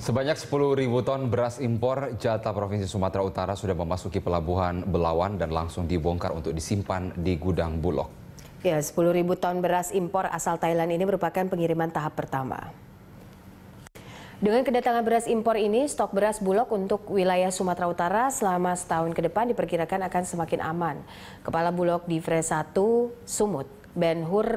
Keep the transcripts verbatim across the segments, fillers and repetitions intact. Sebanyak sepuluh ribu ton beras impor jatah Provinsi Sumatera Utara sudah memasuki Pelabuhan Belawan dan langsung dibongkar untuk disimpan di gudang Bulog. Ya, sepuluh ribu ton beras impor asal Thailand ini merupakan pengiriman tahap pertama. Dengan kedatangan beras impor ini, stok beras Bulog untuk wilayah Sumatera Utara selama setahun ke depan diperkirakan akan semakin aman. Kepala Bulog Divre satu Sumut, Ben Hur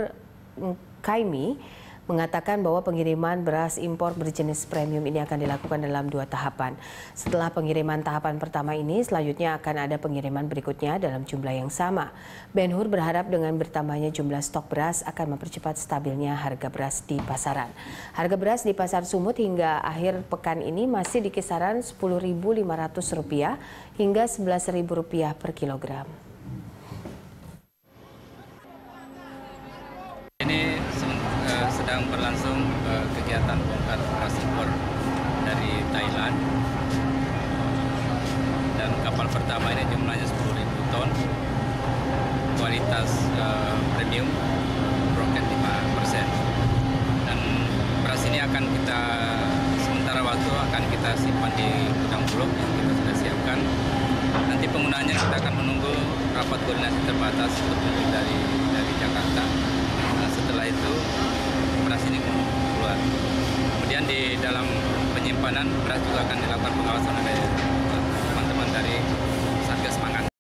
Kaimi, mengatakan bahwa pengiriman beras impor berjenis premium ini akan dilakukan dalam dua tahapan. Setelah pengiriman tahapan pertama ini, selanjutnya akan ada pengiriman berikutnya dalam jumlah yang sama. Ben Hur berharap dengan bertambahnya jumlah stok beras akan mempercepat stabilnya harga beras di pasaran. Harga beras di pasar Sumut hingga akhir pekan ini masih di kisaran sepuluh ribu lima ratus rupiah hingga sebelas ribu rupiah per kilogram. Ini sedang berlangsung eh, kegiatan bongkar beras impor dari Thailand, dan kapal pertama ini jumlahnya sepuluh ribu ton, kualitas eh, premium, broket lima persen, dan beras ini akan kita sementara waktu akan kita simpan di gudang Bulog yang kita sudah siapkan. Nanti penggunaannya kita akan menunggu rapat koordinasi terbatas petunjuk dari dari Jakarta. Nah, setelah itu beras ini keluar. Kemudian di dalam penyimpanan beras juga akan dilakukan pengawasan oleh teman-teman dari